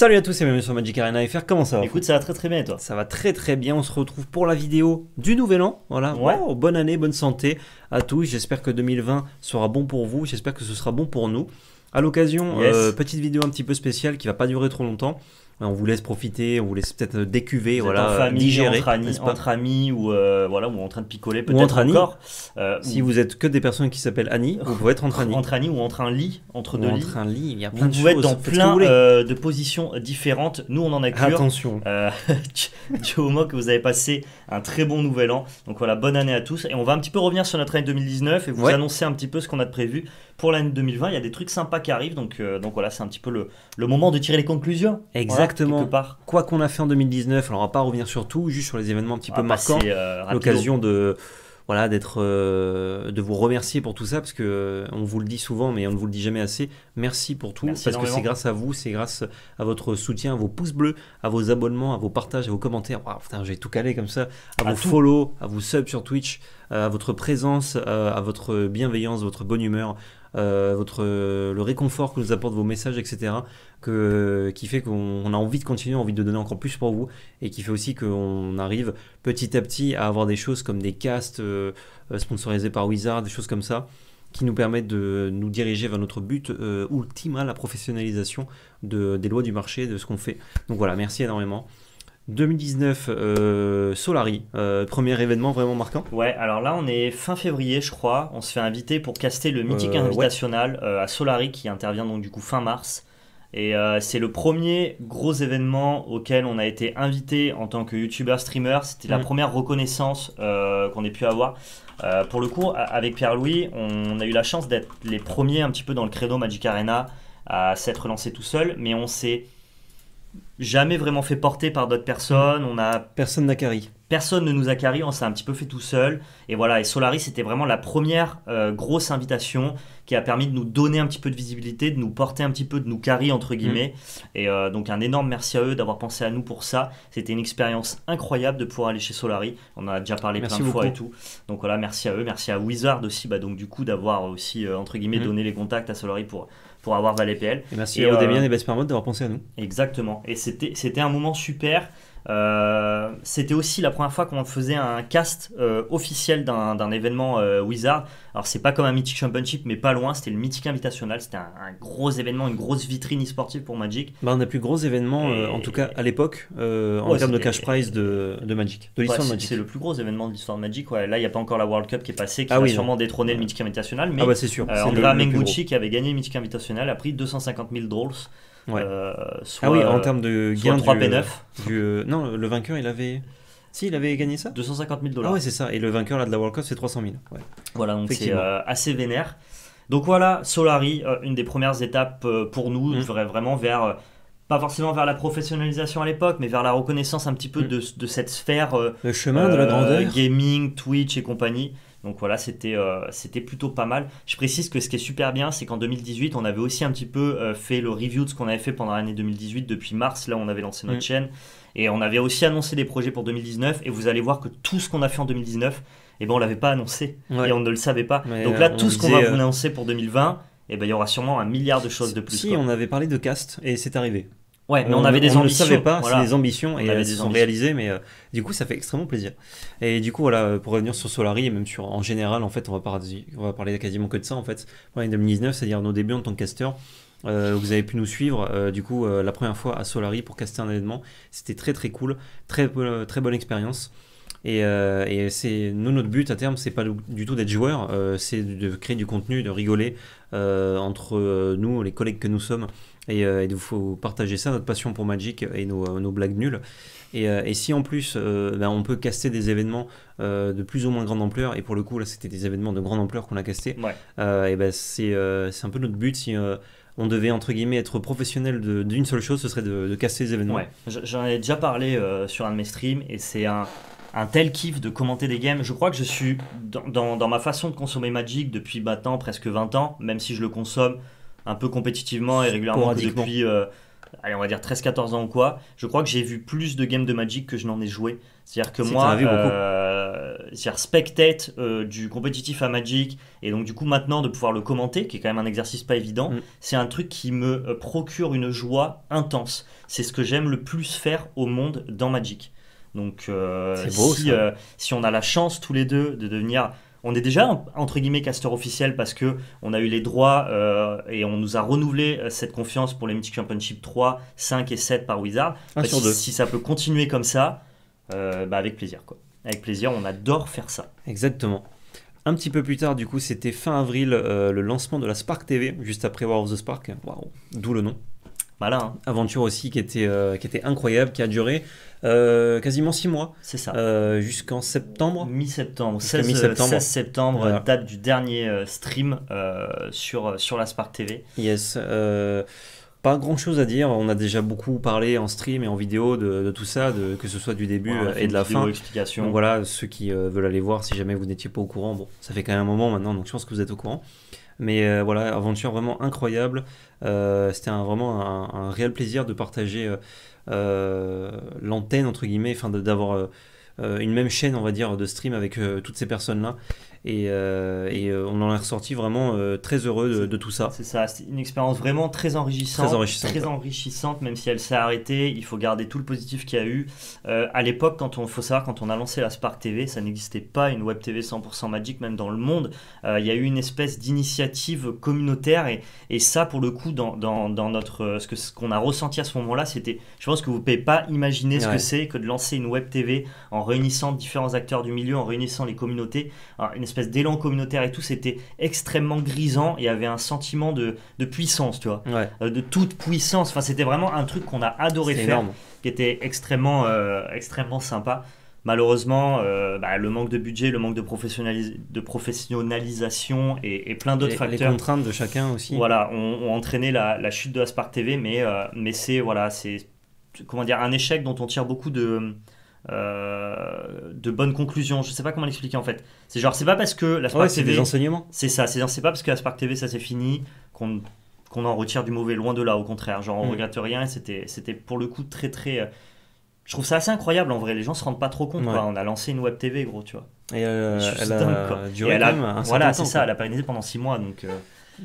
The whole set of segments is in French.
Salut à tous et bienvenue sur Magic Arena FR, comment ça va? Écoute, ça va très très bien et toi? Ça va très très bien, on se retrouve pour la vidéo du nouvel an, voilà, ouais. Wow, bonne année, bonne santé à tous, j'espère que 2020 sera bon pour vous, j'espère que ce sera bon pour nous. À l'occasion, yes. Petite vidéo un petit peu spéciale qui va pas durer trop longtemps. On vous laisse profiter, on vous laisse peut-être décuver, voilà, en famille, digérer, entre amis ou voilà, ou en train de picoler peut-être encore. Si vous êtes que des personnes qui s'appellent Annie, vous pouvez être entre amis. Entre amis ou entre un lit, entre deux lits. Entre un lit, il y a plein de choses. Vous pouvez être dans plein de positions différentes. Nous, on en a cure. Attention. Dieu au moins que vous avez passé un très bon nouvel an. Donc voilà, bonne année à tous. Et on va un petit peu revenir sur notre année 2019 et vous annoncer un petit peu ce qu'on a de prévu pour l'année 2020. Il y a des trucs sympas qui arrivent. Donc voilà, c'est un petit peu le moment de tirer les conclusions. Exact. Exactement, part. Quoi qu'on a fait en 2019, alors on va pas revenir sur tout, juste sur les événements un petit peu marquants, l'occasion de voilà, de vous remercier pour tout ça, parce qu'on vous le dit souvent, mais on ne vous le dit jamais assez, merci pour tout, parce que c'est grâce à vous, c'est grâce à votre soutien, à vos pouces bleus, à vos abonnements, à vos partages, à vos commentaires, wow, putain j'ai tout calé comme ça, à vos follow, à vos subs sur Twitch, à votre présence, à votre bienveillance, votre bonne humeur, le réconfort que nous apportent vos messages, etc. Qui fait qu'on a envie de continuer, envie de donner encore plus pour vous, et qui fait aussi qu'on arrive petit à petit à avoir des choses comme des casts sponsorisés par Wizard, des choses comme ça, qui nous permettent de nous diriger vers notre but ultime, à la professionnalisation des lois du marché, de ce qu'on fait. Donc voilà, merci énormément. 2019, Solary, premier événement vraiment marquant. Ouais, alors là on est fin février je crois, on se fait inviter pour caster le Mythic Invitational à Solary, qui intervient donc du coup fin mars. Et c'est le premier gros événement auquel on a été invité en tant que youtubeur, streamer. C'était la première reconnaissance qu'on ait pu avoir. Pour le coup, avec Pierre-Louis, on a eu la chance d'être les premiers un petit peu dans le credo Magic Arena à s'être lancé tout seul, mais on s'est jamais vraiment fait porter par d'autres personnes. Personne n'a carry. Personne ne nous a carry, on s'est un petit peu fait tout seul. Et voilà, et Solary, c'était vraiment la première grosse invitation qui a permis de nous donner un petit peu de visibilité, de nous porter un petit peu, de nous carry entre guillemets. Et donc un énorme merci à eux d'avoir pensé à nous pour ça. C'était une expérience incroyable de pouvoir aller chez Solary. On en a déjà parlé plein de fois et tout. Donc voilà, merci à eux, merci à Wizard aussi, bah, donc du coup d'avoir aussi entre guillemets donné les contacts à Solary pour avoir Val et PL. Et merci à Damien et Baspermode d'avoir pensé à nous. Exactement. Et c'était un moment super. C'était aussi la première fois qu'on faisait un cast officiel d'un événement Wizard. Alors c'est pas comme un Mythic Championship, mais pas loin. C'était le Mythic Invitational. C'était un gros événement, une grosse vitrine e-sportive pour Magic. Bah, un des plus gros événements, en tout cas à l'époque, en termes de cash prize de Magic, de l'histoire de Magic. C'est le plus gros événement de l'histoire de Magic. Ouais. Là, il n'y a pas encore la World Cup qui est passée, qui va sûrement détrôner le Mythic Invitational. Mais c'est sûr. Andréa Mengucci, qui avait gagné le Mythic Invitational, a pris 250 000 dollars. Ouais. Soit, en termes de gain 3P9. Non, le vainqueur il avait... Si, il avait gagné ça, 250 000 $. Ah ouais, c'est ça. Et le vainqueur là, de la World Cup, c'est 300 000. Ouais. Voilà, donc c'est assez vénère. Donc voilà, Solary, une des premières étapes pour nous, vraiment vers... pas forcément vers la professionnalisation à l'époque, mais vers la reconnaissance un petit peu de cette sphère... le chemin de la grandeur. Gaming, Twitch et compagnie. Donc voilà, c'était plutôt pas mal. Je précise que ce qui est super bien, c'est qu'en 2018, on avait aussi un petit peu fait le review de ce qu'on avait fait pendant l'année 2018. Depuis mars, là, on avait lancé notre chaîne. Et on avait aussi annoncé des projets pour 2019. Et vous allez voir que tout ce qu'on a fait en 2019, eh ben, on ne l'avait pas annoncé. Ouais. Et on ne le savait pas. Mais donc là, tout ce qu'on va vous annoncer pour 2020, eh ben, il y aura sûrement un milliard de choses de plus. Si, quoi. On avait parlé de cast et c'est arrivé. Ouais, mais on avait des ambitions. On ne savait pas, voilà. C'est des ambitions et elles se sont réalisées, mais du coup ça fait extrêmement plaisir. Et du coup voilà, pour revenir sur Solary et même sur en général, en fait, on va parler quasiment que de ça en fait. Pour l'année 2019, c'est-à-dire nos débuts en tant que casteur, vous avez pu nous suivre du coup la première fois à Solary pour caster un événement. C'était très très cool, très très bonne expérience. Et c'est nous, notre but à terme, c'est pas du tout d'être joueur, c'est de créer du contenu, de rigoler entre nous, les collègues que nous sommes, et de vous partager ça, notre passion pour Magic et nos blagues nulles. Et si en plus ben on peut caster des événements de plus ou moins grande ampleur, et pour le coup là c'était des événements de grande ampleur qu'on a casté, et ben c'est un peu notre but. Si on devait entre guillemets être professionnel d'une seule chose, ce serait de casser les événements. Ouais. J'en ai déjà parlé sur un de mes streams, et c'est un tel kiff de commenter des games. Je crois que je suis dans ma façon de consommer Magic depuis maintenant presque 20 ans, même si je le consomme un peu compétitivement et régulièrement depuis allez, on va dire 13-14 ans ou quoi. Je crois que j'ai vu plus de games de Magic que je n'en ai joué. C'est-à-dire que moi, c'est-à-dire spectate du compétitif à Magic, et donc du coup maintenant de pouvoir le commenter, qui est quand même un exercice pas évident, c'est un truc qui me procure une joie intense. C'est ce que j'aime le plus faire au monde dans Magic. Donc beau, si on a la chance tous les deux de devenir... On est déjà entre guillemets caster officiel parce que on a eu les droits et on nous a renouvelé cette confiance pour les Mythic Championship 3, 5 et 7 par Wizard. Si ça peut continuer comme ça, avec plaisir quoi. Avec plaisir, on adore faire ça. Exactement. Un petit peu plus tard, du coup, c'était fin avril, le lancement de la Spark TV, juste après War of the Spark. Waouh, d'où le nom. Voilà, hein. Aventure aussi qui était incroyable, qui a duré quasiment 6 mois. C'est ça. Jusqu'en septembre. Mi-septembre. 16 septembre, voilà. Date du dernier stream sur la Spark TV. Yes. Pas grand chose à dire, on a déjà beaucoup parlé en stream et en vidéo de tout ça, que ce soit du début et de la fin. Donc voilà, ceux qui veulent aller voir, si jamais vous n'étiez pas au courant, bon, ça fait quand même un moment maintenant, donc je pense que vous êtes au courant. Mais voilà, aventure vraiment incroyable. C'était vraiment un réel plaisir de partager l'antenne, entre guillemets, enfin d'avoir une même chaîne, on va dire, de stream avec toutes ces personnes-là. Et on en est ressorti vraiment très heureux de tout ça. C'est ça, c'est une expérience vraiment très enrichissante. Très enrichissante, même si elle s'est arrêtée, il faut garder tout le positif qu'il y a eu. À l'époque, faut savoir, quand on a lancé la Spark TV, ça n'existait pas, une web TV 100% Magic, même dans le monde. Il y a eu une espèce d'initiative communautaire, et ça, pour le coup, ce qu'on a ressenti à ce moment-là, c'était, je pense que vous ne pouvez pas imaginer ce que c'est que de lancer une web TV en réunissant différents acteurs du milieu, en réunissant les communautés. Alors, une espèce d'élan communautaire et tout, c'était extrêmement grisant, et il y avait un sentiment de puissance, tu vois, de toute puissance. Enfin, c'était vraiment un truc qu'on a adoré faire, qui était extrêmement, extrêmement sympa. Malheureusement, le manque de budget, le manque de professionnalisation et plein d'autres facteurs. Les contraintes de chacun aussi. Voilà, ont entraîné la chute de la Spark TV, mais c'est, voilà, comment dire, un échec dont on tire beaucoup de bonnes conclusions. Je sais pas comment l'expliquer en fait. C'est genre, c'est pas parce que la Spark TV, c'est des enseignements. C'est ça, c'est pas parce que la Spark TV, ça c'est fini, qu'on en retire du mauvais, loin de là, au contraire. Genre, on regrette rien, et c'était pour le coup très très... Je trouve ça assez incroyable en vrai, les gens se rendent pas trop compte quoi. On a lancé une web TV gros, tu vois. Et elle a duré un certain temps. Voilà, c'est ça, elle a pérennisé pendant 6 mois donc...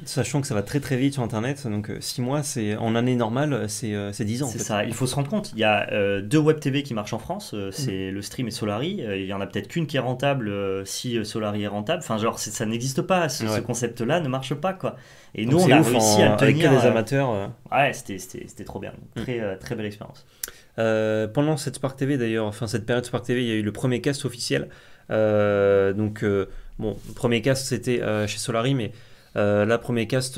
Sachant que ça va très très vite sur internet, donc 6 mois, c'est en année normale, c'est 10 ans. C'est ça, il faut se rendre compte, il y a 2 web TV qui marchent en France, c'est le Stream et Solary, il y en a peut-être qu'une qui est rentable si Solary est rentable, enfin genre ça n'existe pas, ce concept-là ne marche pas quoi. Et donc, nous on a réussi à le tenir. Avec des amateurs. Ouais, c'était trop bien, donc, très belle expérience. Pendant cette Spark TV d'ailleurs, enfin cette période Spark TV, il y a eu le premier cast officiel, bon, le premier cast c'était chez Solary, mais... la premier cast,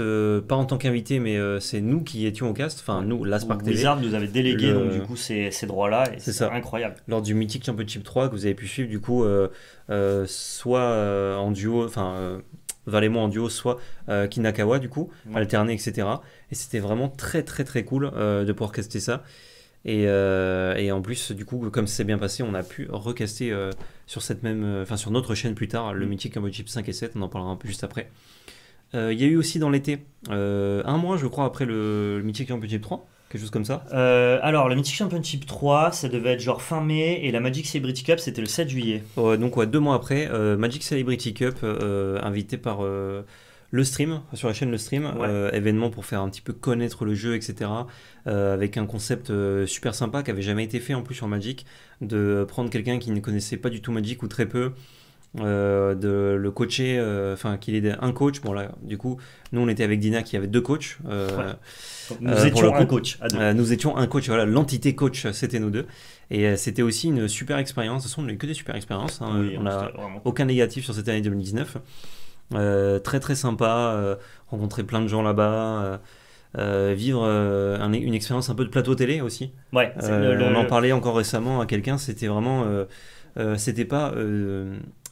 pas en tant qu'invité, mais c'est nous qui étions au cast, enfin nous, la Spark TV. Wizard nous avait délégué donc du coup ces droits-là, et c'est incroyable. Lors du Mythic Championship 3 que vous avez pu suivre, du coup, soit en duo, enfin Val et moi en duo, soit Kinakawa du coup, alterné, etc. Et c'était vraiment très très très cool de pouvoir caster ça. Et en plus, du coup, comme c'est bien passé, on a pu recaster sur notre chaîne plus tard, le Mythic Championship 5 et 7, on en parlera un peu juste après. Il y a eu aussi dans l'été, un mois je crois après le Mythic Championship 3, quelque chose comme ça. Alors le Mythic Championship 3, ça devait être genre fin mai, et la Magic Celebrity Cup c'était le 7 juillet. Donc ouais, 2 mois après, Magic Celebrity Cup, invité par le stream, sur la chaîne Le Stream, événement pour faire un petit peu connaître le jeu, etc. Avec un concept super sympa qui n'avait jamais été fait en plus sur Magic, de prendre quelqu'un qui ne connaissait pas du tout Magic ou très peu, de le coacher, enfin qu'il ait un coach. Bon là du coup nous on était avec Dina qui avait 2 coachs, nous étions un coach à 2. Nous étions un coach, voilà, l'entité coach c'était nous 2, et c'était aussi une super expérience. De toute façon on n'a eu que des super expériences, hein. Oui, on n'a aucun négatif sur cette année 2019. Très très sympa, rencontrer plein de gens là-bas, vivre une expérience un peu de plateau télé aussi, on en parlait encore récemment à quelqu'un, c'était vraiment c'était pas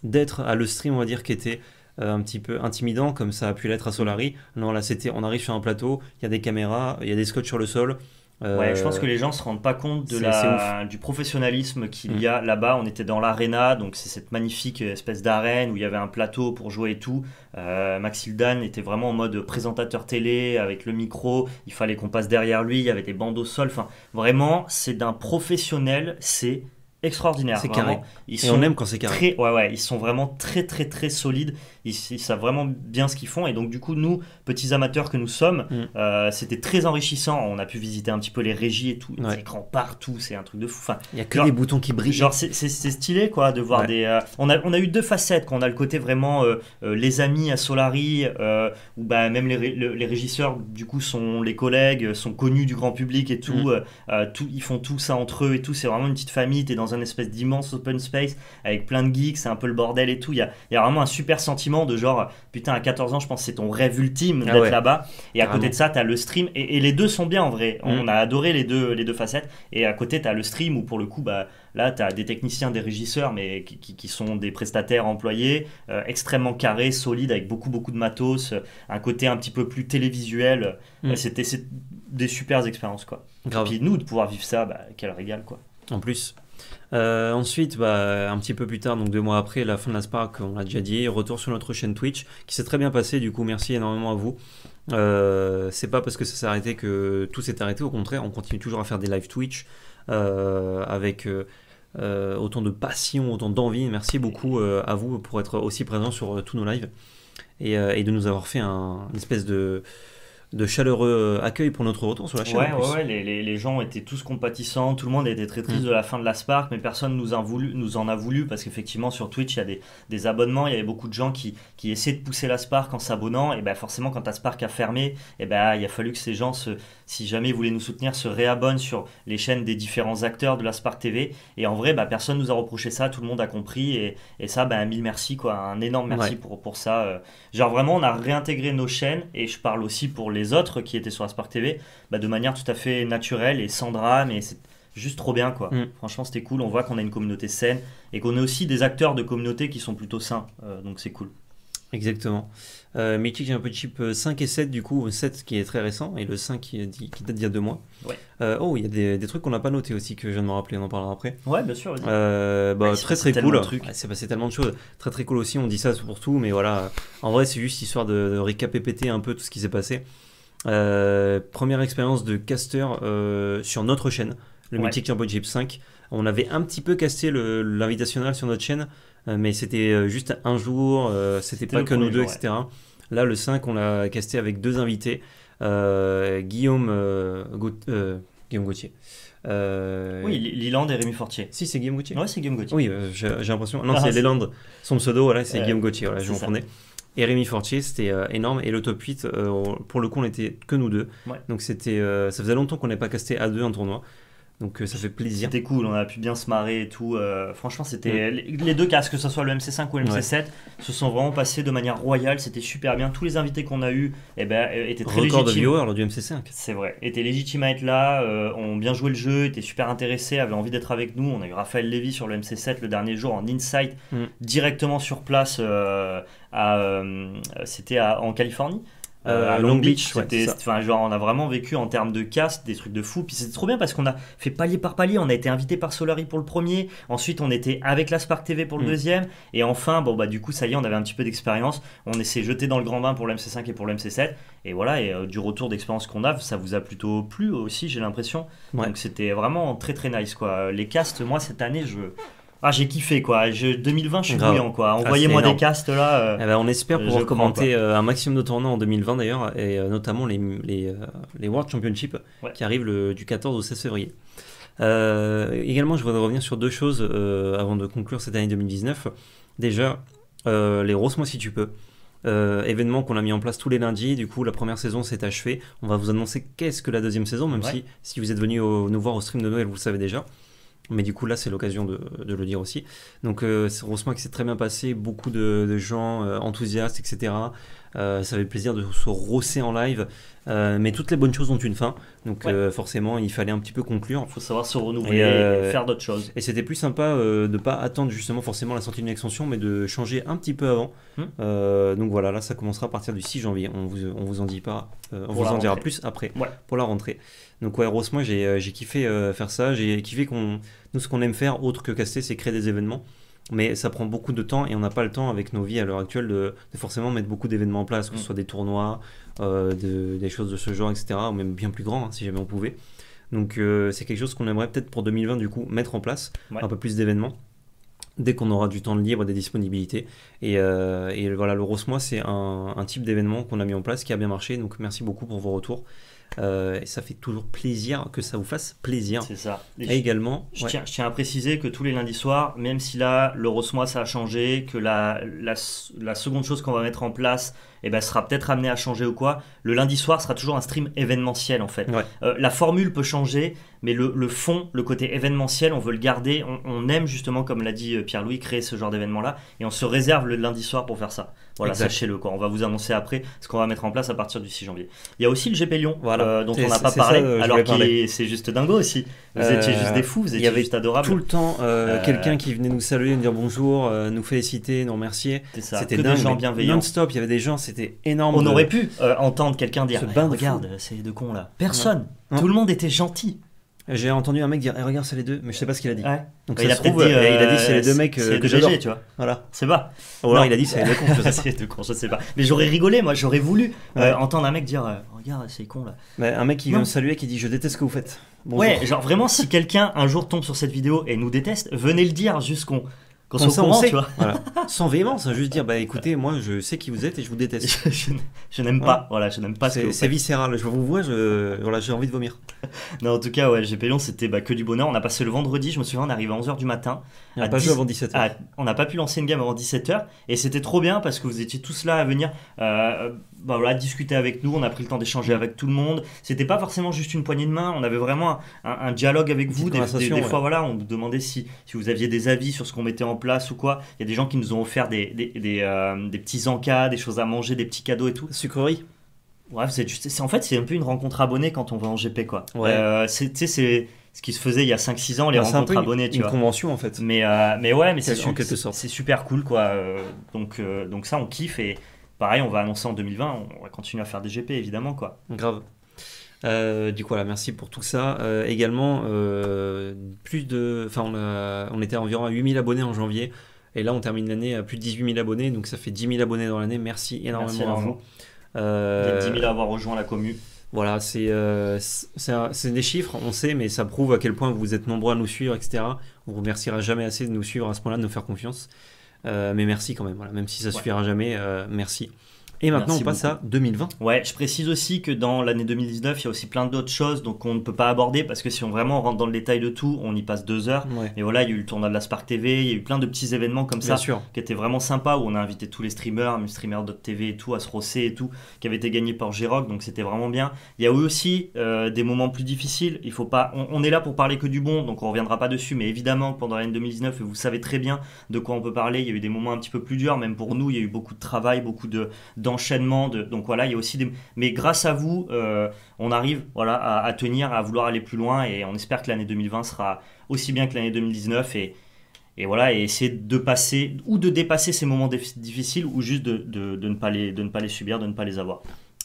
d'être à le stream, on va dire, qui était un petit peu intimidant, comme ça a pu l'être à Solary. Non, là, c'était, on arrive sur un plateau, il y a des caméras, il y a des scotch sur le sol. Ouais, je pense que les gens ne se rendent pas compte du professionnalisme qu'il y a là-bas. On était dans l'arena, donc c'est cette magnifique espèce d'arène où il y avait un plateau pour jouer et tout. Maxildan était vraiment en mode présentateur télé avec le micro. Il fallait qu'on passe derrière lui, il y avait des bandes au sol. Enfin, vraiment, c'est d'un professionnel, c'est extraordinaires. C'est carré. Et on aime quand c'est carré. Ouais, ouais, ils sont vraiment très solides. Ils savent vraiment bien ce qu'ils font. Et donc, du coup, nous, petits amateurs que nous sommes, c'était très enrichissant. On a pu visiter un petit peu les régies et tout. Les écrans partout, c'est un truc de fou. Enfin, il n'y a que des boutons qui brillent. Genre, c'est stylé, quoi, de voir des... on a eu deux facettes. Quand on a le côté vraiment les amis à Solary, où bah, même les régisseurs, du coup, sont les collègues, sont connus du grand public et tout. Ils font tout ça entre eux et tout. C'est vraiment une petite famille. T'es dans un espèce d'immense open space avec plein de geeks. C'est un peu le bordel et tout. Il y a vraiment un super sentiment de genre, putain, à 14 ans, je pense que c'est ton rêve ultime d'être là-bas. Et à côté de ça, tu as le stream. Et les deux sont bien, en vrai. On a adoré les deux facettes. Et à côté, tu as le stream où, pour le coup, bah, là, tu as des techniciens, des régisseurs, mais qui sont des prestataires employés, extrêmement carrés, solides, avec beaucoup de matos. Un côté un petit peu plus télévisuel. C'était des super expériences, quoi. Et puis, nous, de pouvoir vivre ça, bah, quel régal, quoi. En plus... ensuite, bah, un petit peu plus tard, donc 2 mois après la fin de la Spark, on l'a déjà dit, retour sur notre chaîne Twitch qui s'est très bien passé, du coup merci énormément à vous. C'est pas parce que ça s'est arrêté que tout s'est arrêté, au contraire on continue toujours à faire des live Twitch avec autant de passion, autant d'envie. Merci beaucoup à vous pour être aussi présents sur tous nos lives et de nous avoir fait une espèce de chaleureux accueil pour notre retour sur la chaîne. Ouais, les gens étaient tous compatissants, tout le monde était très triste de la fin de la Spark, mais personne nous en a voulu parce qu'effectivement sur Twitch il y a des abonnements, il y avait beaucoup de gens qui essaient de pousser la Spark en s'abonnant, et ben forcément quand la Spark a fermé, et ben il a fallu que ces gens, si jamais ils voulaient nous soutenir, se réabonnent sur les chaînes des différents acteurs de la Spark TV, et en vrai ben, personne nous a reproché ça, tout le monde a compris, et ça ben mille merci quoi, un énorme merci pour ça. Genre vraiment on a réintégré nos chaînes, et je parle aussi pour les autres qui étaient sur la Spark TV, bah de manière tout à fait naturelle et sans drame, et c'est juste trop bien quoi. Franchement c'était cool, on voit qu'on a une communauté saine et qu'on est aussi des acteurs de communauté qui sont plutôt sains, donc c'est cool. Exactement. Mythic j'ai un peu de chip 5 et 7 du coup, 7 qui est très récent et le 5 qui date d'il y a 2 mois. Oh il y a des trucs qu'on n'a pas noté aussi que je viens de me rappeler, on en parlera après. Ouais bien sûr. Bah, ouais, très cool, c'est passé tellement de choses, très cool aussi, on dit ça pour tout mais voilà, en vrai c'est juste histoire de récapépéter un peu tout ce qui s'est passé. Première expérience de caster sur notre chaîne, le Mythic Championship 5. On avait un petit peu casté l'invitationnel sur notre chaîne, mais c'était juste un jour, c'était pas que nous deux, etc. Là, le 5, on l'a casté avec 2 invités, Guillaume Gauthier. Oui, Leland et Rémi Fortier. Si, c'est Guillaume Gauthier. Ouais, c'est Guillaume Gauthier. Oui, j'ai l'impression. Non, c'est Leland, son pseudo, voilà, c'est Guillaume Gauthier, voilà, je m'en prenais. Et Rémi Fortier, c'était énorme. Et le top 8, pour le coup, on n'était que nous deux. Donc c'était, ça faisait longtemps qu'on n'avait pas casté à deux un tournoi. Donc ça fait plaisir. C'était cool, on a pu bien se marrer et tout. Franchement, c'était les deux casques, que ce soit le MC5 ou le MC7, se sont vraiment passés de manière royale. C'était super bien. Tous les invités qu'on a eus étaient très légitimes. Record de viewers lors du MC5. C'est vrai, étaient légitimes à être là, ont bien joué le jeu, étaient super intéressés, avaient envie d'être avec nous. On a eu Raphaël Lévy sur le MC7 le dernier jour en insight, directement sur place. C'était en Californie. À Long Beach, enfin genre on a vraiment vécu en termes de cast des trucs de fou, puis c'était trop bien parce qu'on a fait palier par palier, on a été invité par Solary pour le premier, ensuite on était avec la Spark TV pour le deuxième, et enfin bon bah du coup ça y est on avait un petit peu d'expérience, on s'est jeté dans le grand bain pour le MC5 et pour le MC7, et voilà, et du retour d'expérience qu'on a, ça vous a plutôt plu aussi j'ai l'impression, donc c'était vraiment très nice quoi, les casts moi cette année j'ai kiffé quoi, 2020 je suis brillant quoi, envoyez-moi des castes là. Eh ben, on espère pouvoir commenter un maximum de tournois en 2020 d'ailleurs, et notamment les World Championship qui arrivent du 14 au 16 février. Également je voudrais revenir sur 2 choses avant de conclure cette année 2019. Déjà les Rosse-moi si tu peux. Événement qu'on a mis en place tous les lundis, du coup la première saison s'est achevée, on va vous annoncer qu'est-ce que la deuxième saison, même si vous êtes venus nous voir au stream de Noël vous le savez déjà. Mais du coup, là, c'est l'occasion de le dire aussi. Donc, Rosse-moi qui s'est très bien passé, beaucoup de gens enthousiastes, etc. Ça fait plaisir de se rosser en live. Mais toutes les bonnes choses ont une fin. Donc, forcément, il fallait un petit peu conclure. Il faut savoir se renouveler et faire d'autres choses. Et c'était plus sympa de ne pas attendre justement forcément la sortie d'une extension, mais de changer un petit peu avant. Donc voilà, là, ça commencera à partir du 6 janvier. On vous en dit pas. On vous en dira plus après, pour la rentrée. Donc ouais, Rosse-moi, j'ai kiffé faire ça, j'ai kiffé nous ce qu'on aime faire, autre que caster, c'est créer des événements, mais ça prend beaucoup de temps et on n'a pas le temps avec nos vies à l'heure actuelle de forcément mettre beaucoup d'événements en place, que ce soit des tournois, des choses de ce genre, etc., ou même bien plus grand, hein, si jamais on pouvait. Donc c'est quelque chose qu'on aimerait peut-être pour 2020 du coup mettre en place, ouais. Un peu plus d'événements, dès qu'on aura du temps de libre, des disponibilités. Et voilà, le Rosse-moi, c'est un type d'événement qu'on a mis en place qui a bien marché, donc merci beaucoup pour vos retours. Et ça fait toujours plaisir que ça vous fasse plaisir. C'est ça. Et également, je tiens à préciser que tous les lundis soirs, même si là, le Rosse-moi, ça a changé, que la seconde chose qu'on va mettre en place sera peut-être amenée à changer ou quoi, le lundi soir sera toujours un stream événementiel en fait. Ouais. La formule peut changer, mais le fond, le côté événementiel, on veut le garder. On aime justement, comme l'a dit Pierre-Louis, créer ce genre d'événement-là, et on se réserve le lundi soir pour faire ça. Voilà, sachez-le, on va vous annoncer après ce qu'on va mettre en place à partir du 6 janvier. Il y a aussi le GP Lyon, voilà, dont on n'a pas parlé, ça, alors que c'est juste dingo aussi. Vous étiez juste des fous, vous étiez juste adorables. Tout le temps, quelqu'un qui venait nous saluer, nous dire bonjour, nous féliciter, nous remercier. C'était dingue, des gens bienveillants. Non-stop, il y avait des gens, c'était énorme. On aurait pu entendre quelqu'un dire « Regarde, c'est deux cons là ». Personne, tout le monde était gentil. J'ai entendu un mec dire hey, regarde c'est les deux, mais je sais pas ce qu'il a dit. Ouais. Donc il a peut-être dit c'est les deux mecs que j'adore, tu vois. Voilà, c'est pas. Ou alors il a dit c'est les deux cons, je sais pas. Mais j'aurais rigolé, moi j'aurais voulu entendre un mec dire regarde c'est con là. Mais un mec qui vient me saluer qui dit je déteste ce que vous faites. Bonjour. Ouais, genre vraiment si quelqu'un un jour tombe sur cette vidéo et nous déteste, venez le dire jusqu'on. Comme ça, on sait, tu vois. Voilà. Sans véhémence, juste dire bah écoutez, moi je sais qui vous êtes et je vous déteste. Je n'aime pas, voilà, je n'aime pas ce que vous faites. C'est viscéral, je vous vois, voilà, j'ai envie de vomir. Non, en tout cas, ouais, GP Lyon, c'était que du bonheur. On a passé le vendredi, je me souviens, on arrive à 11h du matin. On n'a pas joué avant 17h. On n'a pas pu lancer une game avant 17h et c'était trop bien parce que vous étiez tous là à venir. Bah voilà, discuter avec nous, on a pris le temps d'échanger avec tout le monde. C'était pas forcément juste une poignée de main, on avait vraiment un dialogue avec vous. Des fois, voilà, on nous demandait si vous aviez des avis sur ce qu'on mettait en place ou quoi. Il y a des gens qui nous ont offert des petits encas, des choses à manger, des petits cadeaux et tout. Sucrerie. Ouais, en fait, c'est un peu une rencontre abonnée quand on va en GP, quoi. Ouais. C'est ce qui se faisait il y a 5-6 ans, les rencontres abonnées, tu vois. C'est une convention, en fait. Mais ouais, mais c'est super cool, quoi. Donc ça, on kiffe et. Pareil, on va annoncer en 2020, on va continuer à faire des GP évidemment quoi. Grave. Du coup, voilà, merci pour tout ça. Également, on était à environ à 8000 abonnés en janvier et là on termine l'année à plus de 18 000 abonnés, donc ça fait 10 000 abonnés dans l'année. Merci énormément à vous. Vous êtes 10 000 à avoir rejoint la commu. Voilà, c'est des chiffres, on sait, mais ça prouve à quel point vous êtes nombreux à nous suivre, etc. On vous remerciera jamais assez de nous suivre à ce point-là, de nous faire confiance. Mais merci quand même, voilà. Même si ça suffira jamais, merci. Et maintenant on passe à 2020. Ouais, je précise aussi que dans l'année 2019, il y a aussi plein d'autres choses qu'on ne peut pas aborder parce que si on vraiment rentre dans le détail de tout, on y passe 2 heures. Ouais. Mais voilà, il y a eu le tournoi de la Spark TV, il y a eu plein de petits événements comme ça qui étaient vraiment sympas où on a invité tous les streamers, même streamers d'autres TV et tout, à se rosser et tout, qui avaient été gagnés par Jiroc, donc c'était vraiment bien. Il y a eu aussi des moments plus difficiles. Il faut pas, on est là pour parler que du bon, donc on reviendra pas dessus. Mais évidemment, pendant l'année 2019, vous savez très bien de quoi on peut parler. Il y a eu des moments un petit peu plus durs, même pour nous. Il y a eu beaucoup de travail, beaucoup d'enchaînement, donc voilà, il y a aussi des... Mais grâce à vous, on arrive voilà, à tenir, à vouloir aller plus loin et on espère que l'année 2020 sera aussi bien que l'année 2019 et voilà, et essayer de passer ou de dépasser ces moments difficiles ou juste de ne pas les subir, de ne pas les avoir.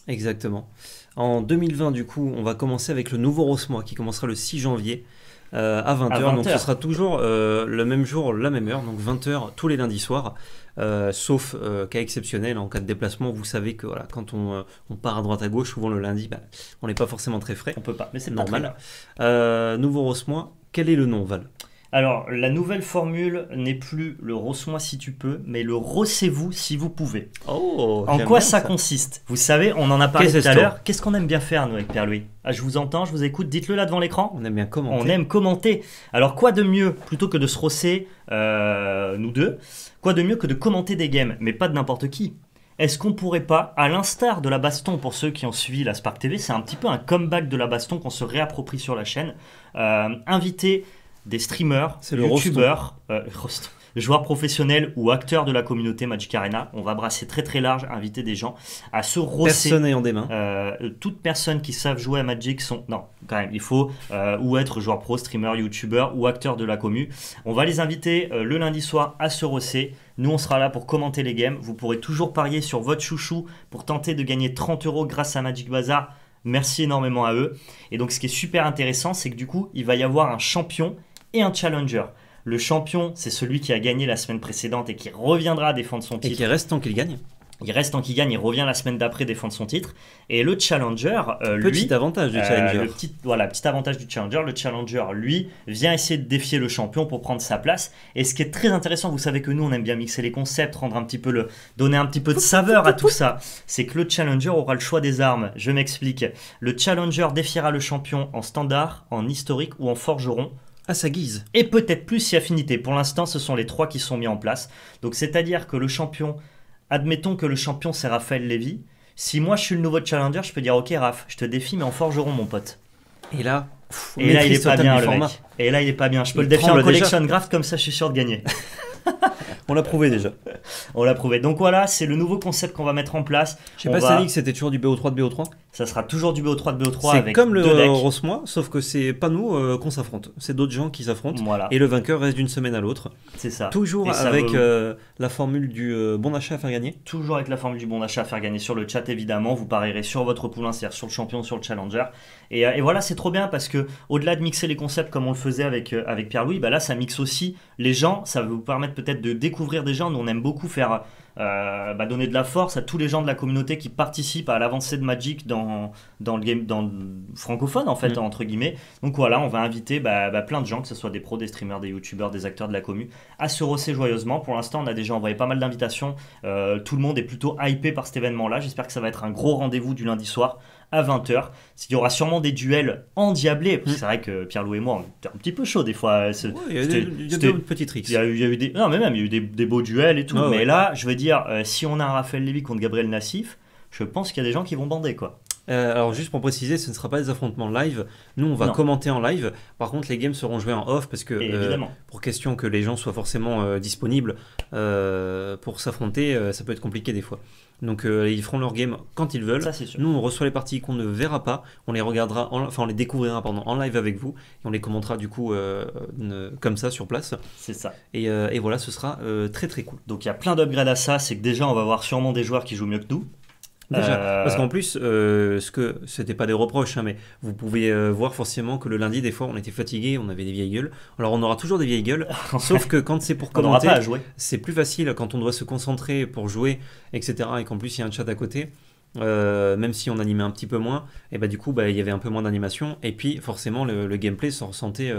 Exactement. En 2020, du coup, on va commencer avec le nouveau Rosse-moi qui commencera le 6 janvier à 20h, donc ce sera toujours le même jour, la même heure, donc 20h tous les lundis soirs. Sauf cas exceptionnel, en cas de déplacement, vous savez que voilà, quand on part à droite à gauche, souvent le lundi, bah, on n'est pas forcément très frais. On peut pas, mais c'est normal. Nouveau Rosse-moi, quel est le nom, Val ? Alors, la nouvelle formule n'est plus le Rosse-moi si tu peux, mais le rossez-vous si vous pouvez. Oh, en quoi ça consiste ? Vous savez, on en a parlé tout à l'heure. Qu'est-ce qu'on aime bien faire, nous, avec Pierre-Louis ? Ah, je vous entends, je vous écoute, dites-le là devant l'écran. On aime bien commenter. On aime commenter. Alors, quoi de mieux, plutôt que de se rosser, nous deux, quoi de mieux que de commenter des games, mais pas de n'importe qui ? Est-ce qu'on pourrait pas, à l'instar de la baston, pour ceux qui ont suivi la Spark TV, c'est un petit peu un comeback de la baston qu'on se réapproprie sur la chaîne, inviter des streamers, youtubeurs, joueurs professionnels ou acteurs de la communauté Magic Arena. On va brasser très très large, inviter des gens à se rosser. Personne ayant des mains. Toutes personnes qui savent jouer à Magic sont... Non, quand même, il faut ou être joueur pro, streamer, youtubeur ou acteur de la commu. On va les inviter le lundi soir à se rosser. Nous, on sera là pour commenter les games. Vous pourrez toujours parier sur votre chouchou pour tenter de gagner 30 € grâce à Magic Bazar. Merci énormément à eux. Et donc, ce qui est super intéressant, c'est que du coup, il va y avoir un champion et un challenger. Le champion, c'est celui qui a gagné la semaine précédente et qui reviendra défendre son titre. Et qui reste tant qu'il gagne. Il reste tant qu'il gagne, il revient la semaine d'après défendre son titre. Et le challenger, le challenger, lui, vient essayer de défier le champion pour prendre sa place. Et ce qui est très intéressant, vous savez que nous, on aime bien mixer les concepts, rendre un petit peu le, donner un petit peu de saveur à tout ça. C'est que le challenger aura le choix des armes. Je m'explique. Le challenger défiera le champion en standard, en historique ou en forgeron. À sa guise. Et peut-être plus si affinité. Pour l'instant, ce sont les trois qui sont mis en place. Donc, c'est-à-dire que le champion... Admettons que le champion c'est Raphaël Lévy. Si moi je suis le nouveau challenger, je peux dire ok Raph, je te défie mais en forgeron mon pote. Et là, il est pas bien le mec. Et là il est pas bien. Je peux le défier en collection draft comme ça je suis sûr de gagner. On l'a prouvé déjà. On l'a prouvé. Donc voilà, c'est le nouveau concept qu'on va mettre en place. Je sais pas si t'as dit que c'était toujours du BO3 de BO3. Ça sera toujours du BO3 de BO3. C'est comme le Rosse-moi, sauf que c'est pas nous qu'on s'affronte. C'est d'autres gens qui s'affrontent. Voilà. Et le vainqueur reste d'une semaine à l'autre. C'est ça. Toujours avec la formule du bon d'achat à faire gagner. Toujours avec la formule du bon d'achat à faire gagner sur le chat évidemment. Vous parierez sur votre poulain, c'est-à-dire sur le champion, sur le challenger. Et voilà, c'est trop bien parce que au-delà de mixer les concepts comme on le faisait avec, avec Pierre-Louis, bah là ça mixe aussi les gens. Ça va vous permettre peut-être de découvrir des gens. Nous on aime beaucoup faire donner de la force à tous les gens de la communauté qui participent à l'avancée de Magic dans le game, dans le francophone en fait, entre guillemets. Donc voilà, on va inviter plein de gens, que ce soit des pros, des streamers, des youtubeurs, des acteurs de la commu, à se rosser joyeusement. Pour l'instant on a déjà envoyé pas mal d'invitations, tout le monde est plutôt hypé par cet événement là. J'espère que ça va être un gros rendez-vous du lundi soir à 20h. Il y aura sûrement des duels endiablés. C'est vrai que Pierre-Louis et moi, on était un petit peu chaud des fois. Ouais, il y a eu des petits tricks. Il y a eu des beaux duels et tout. Ouais, mais ouais. Là, je veux dire, si on a un Raphaël Lévy contre Gabriel Nassif, je pense qu'il y a des gens qui vont bander, quoi. Alors juste pour préciser, ce ne sera pas des affrontements live. Nous, on va commenter en live. Par contre, les games seront joués en off parce que pour question que les gens soient forcément disponibles pour s'affronter, ça peut être compliqué des fois. Donc ils feront leur game quand ils veulent. Ça, nous, on reçoit les parties qu'on ne verra pas. On les regardera, on les découvrira pardon, en live avec vous et on les commentera du coup comme ça sur place. C'est ça. Et voilà, ce sera très très cool. Donc il y a plein d'upgrades à ça. C'est que déjà, on va avoir sûrement des joueurs qui jouent mieux que nous. Déjà, parce qu'en plus, c'était pas des reproches, hein, mais vous pouvez voir forcément que le lundi, des fois, on était fatigué, on avait des vieilles gueules. Alors, on aura toujours des vieilles gueules, sauf que quand c'est pour commenter, c'est plus facile quand on doit se concentrer pour jouer, etc. Et qu'en plus, il y a un chat à côté. Même si on animait un petit peu moins, et bah du coup, il y avait un peu moins d'animation. Et puis, forcément, le gameplay se ressentait.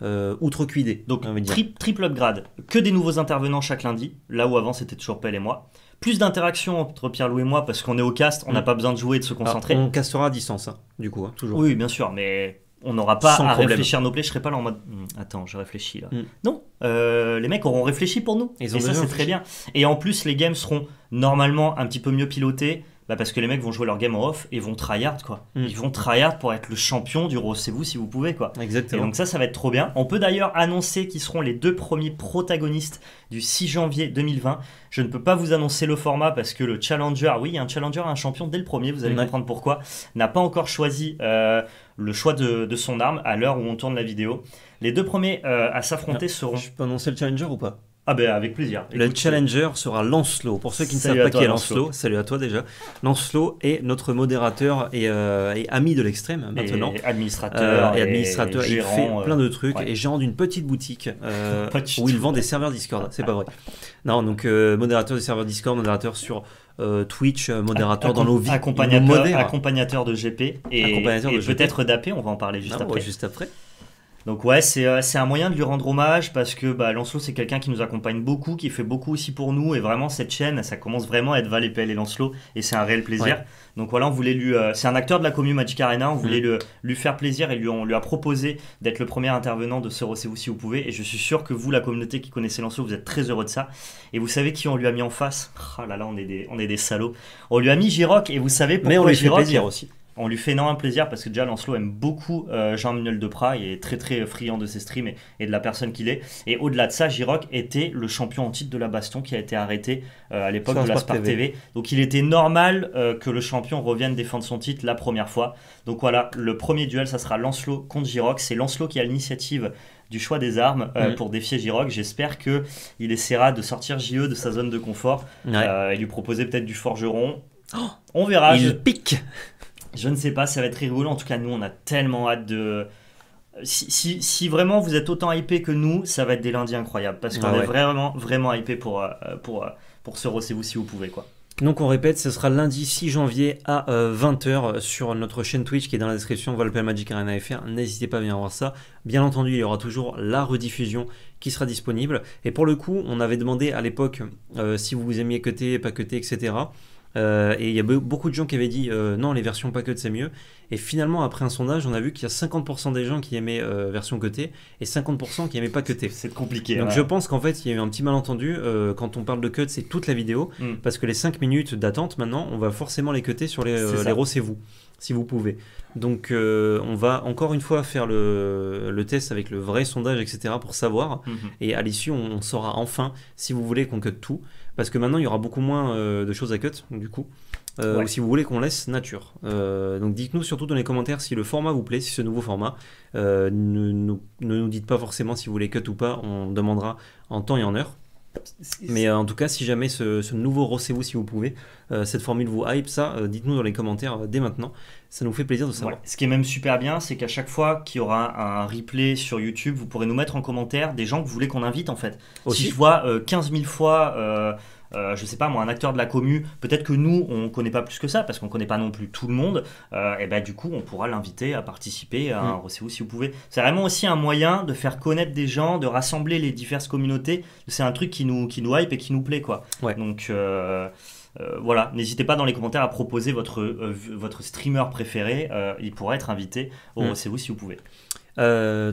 Outrecuidé. Donc triple upgrade, que des nouveaux intervenants chaque lundi, là où avant c'était toujours Pelle et moi. Plus d'interaction entre Pierre-Louis et moi parce qu'on est au cast, on n'a pas besoin de jouer et de se concentrer. Alors, on castera à distance, hein, du coup, hein, toujours. Oui, bien sûr, mais on n'aura pas à réfléchir nos plays. Je serai pas là en mode attends, je réfléchis là. Non, les mecs auront réfléchi pour nous. Et ça c'est très bien. Et en plus, les games seront normalement un petit peu mieux pilotés. Parce que les mecs vont jouer leur game en off et vont tryhard quoi. Ils vont tryhard pour être le champion du Rossez-vous si vous pouvez quoi. Exactement. Et donc ça va être trop bien. On peut d'ailleurs annoncer qu'ils seront les deux premiers protagonistes du 6 janvier 2020. Je ne peux pas vous annoncer le format parce que le challenger, oui, il y a un challenger et un champion dès le premier, vous allez comprendre pourquoi, n'a pas encore choisi le choix de son arme à l'heure où on tourne la vidéo. Les deux premiers à s'affronter seront... Je peux annoncer le challenger ou pas ? Ah ben avec plaisir. Écoute, le challenger sera Lancelot. Pour ceux qui ne savent pas qui est Lancelot, salut à toi déjà. Lancelot est notre modérateur et ami de l'extrême maintenant. Et administrateur. Et gérant, il fait plein de trucs. Et gérant d'une petite boutique où il vend des serveurs Discord. C'est pas vrai. Non, donc modérateur des serveurs Discord, modérateur sur Twitch, modérateur dans nos vies. Accompagnateur de GP et peut-être d'AP, on va en parler juste après. Juste après. Donc ouais, c'est un moyen de lui rendre hommage parce que Lancelot c'est quelqu'un qui nous accompagne beaucoup, qui fait beaucoup aussi pour nous et vraiment cette chaîne, ça commence vraiment à être Val et PL et Lancelot et c'est un réel plaisir. Ouais. Donc voilà, on voulait lui, c'est un acteur de la commu Magic Arena, on voulait lui faire plaisir et on lui a proposé d'être le premier intervenant de ce Rossez-vous si vous pouvez et je suis sûr que vous, la communauté qui connaissez Lancelot, vous êtes très heureux de ça et vous savez qui on lui a mis en face. Ah là là, on est des salauds. On lui a mis Jiroc et vous savez pourquoi. Mais on lui fait plaisir aussi. On lui fait énormément plaisir parce que déjà Lancelot aime beaucoup Jean-Manuel Deprat, il est très très friand de ses streams et de la personne qu'il est. Et au-delà de ça, Jiroc était le champion en titre de la baston qui a été arrêté à l'époque de la Spark TV. Donc il était normal que le champion revienne défendre son titre la première fois. Donc voilà, le premier duel, ça sera Lancelot contre Jiroc. C'est Lancelot qui a l'initiative du choix des armes pour défier Jiroc. J'espère qu'il essaiera de sortir JE de sa zone de confort et lui proposer peut-être du forgeron. Oh, on verra. Il pique. Je ne sais pas, ça va être rigolo. En tout cas, nous, on a tellement hâte de... Si vraiment vous êtes autant hypé que nous, ça va être des lundis incroyables. Parce qu'on est vraiment, vraiment hypé pour ce Rossez-vous si vous pouvez, quoi. Donc on répète, ce sera lundi 6 janvier à 20h sur notre chaîne Twitch qui est dans la description, Val & PL Magic Arena FR, n'hésitez pas à venir voir ça. Bien entendu, il y aura toujours la rediffusion qui sera disponible. Et pour le coup, on avait demandé à l'époque si vous aimiez cutter, pas cutter, etc. Et il y a beaucoup de gens qui avaient dit non, les versions pas cut c'est mieux. Et finalement, après un sondage, on a vu qu'il y a 50% des gens qui aimaient version cutée et 50% qui aimaient pas cutée. C'est compliqué. Donc ouais. Je pense qu'en fait, il y a eu un petit malentendu. Quand on parle de cut, c'est toute la vidéo. Parce que les 5 minutes d'attente, maintenant, on va forcément les cutter sur les rossez-vous, si vous pouvez. Donc on va encore une fois faire le test avec le vrai sondage, etc. pour savoir. Et à l'issue, on saura enfin si vous voulez qu'on cut tout. Parce que maintenant, il y aura beaucoup moins de choses à cut, du coup. Ou si vous voulez qu'on laisse nature. Donc dites-nous surtout dans les commentaires si le format vous plaît, si ce nouveau format. Ne nous dites pas forcément si vous voulez cut ou pas, on demandera en temps et en heure. Mais en tout cas, si jamais ce nouveau rossez-vous, si vous pouvez, cette formule vous hype, ça, dites-nous dans les commentaires dès maintenant. Ça nous fait plaisir de savoir. Voilà. Ce qui est même super bien, c'est qu'à chaque fois qu'il y aura un replay sur YouTube, vous pourrez nous mettre en commentaire des gens que vous voulez qu'on invite en fait. Aussi. Si je vois 15 000 fois... je sais pas moi, un acteur de la commu, peut-être que nous on connaît pas plus que ça parce qu'on connaît pas non plus tout le monde, et ben du coup on pourra l'inviter à participer à un rossez-vous si vous pouvez. C'est vraiment aussi un moyen de faire connaître des gens, de rassembler les diverses communautés. C'est un truc qui nous hype et qui nous plaît quoi. Ouais. Donc voilà, n'hésitez pas dans les commentaires à proposer votre streamer préféré, il pourra être invité au rossez-vous si vous pouvez.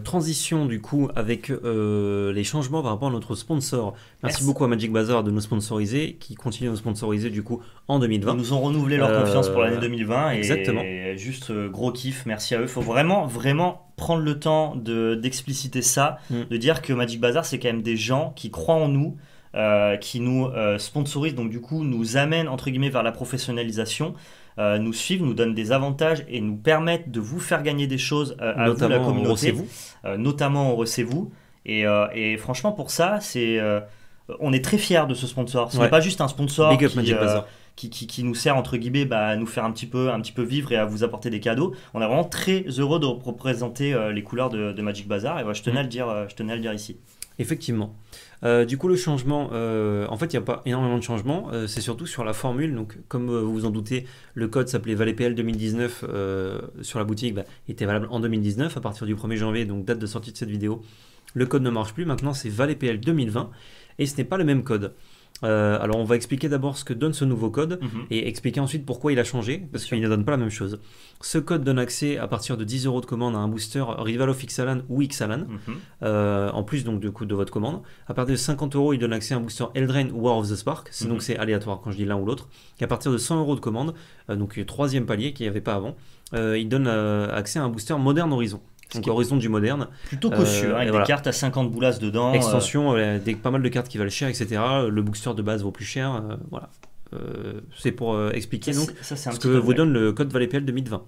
Transition du coup avec les changements par rapport à notre sponsor. Merci beaucoup à Magic Bazar de nous sponsoriser, qui continue de nous sponsoriser du coup en 2020. Ils nous ont renouvelé leur confiance pour l'année 2020 et exactement. Juste gros kiff, merci à eux. Faut vraiment vraiment prendre le temps d'expliciter ça, de dire que Magic Bazar c'est quand même des gens qui croient en nous, qui nous sponsorisent, donc du coup nous amènent entre guillemets vers la professionnalisation. Nous suivent, nous donnent des avantages et nous permettent de vous faire gagner des choses à vous, la communauté, notamment en rossez-vous. Et franchement, pour ça, on est très fiers de ce sponsor. Ce n'est pas juste un sponsor qui nous sert, entre guillemets, à nous faire un petit peu vivre et à vous apporter des cadeaux. On est vraiment très heureux de représenter les couleurs de Magic Bazar. Et voilà, je tenais à le dire ici. Effectivement. Du coup, le changement, en fait, il n'y a pas énormément de changements. C'est surtout sur la formule. Donc, comme vous vous en doutez, le code s'appelait ValPL 2019 sur la boutique. Était valable en 2019 à partir du 1er janvier, donc date de sortie de cette vidéo. Le code ne marche plus. Maintenant, c'est ValPL 2020 et ce n'est pas le même code. Alors, on va expliquer d'abord ce que donne ce nouveau code et expliquer ensuite pourquoi il a changé, parce qu'il ne donne pas la même chose. Ce code donne accès à partir de 10 euros de commande à un booster rival of Xalan ou Xalan, en plus donc du coup de votre commande. À partir de 50 euros, il donne accès à un booster Eldraine ou War of the Spark, donc c'est aléatoire quand je dis l'un ou l'autre. Et à partir de 100 euros de commande, donc le troisième palier qu'il n'y avait pas avant, il donne accès à un booster Modern Horizons. Donc Horizon du moderne. Plutôt cochu, avec des cartes à 50 boulasses dedans. Extension, pas mal de cartes qui valent cher, etc. Le booster de base vaut plus cher. Voilà. C'est pour expliquer donc ce que vous donne le code ValPL 2020,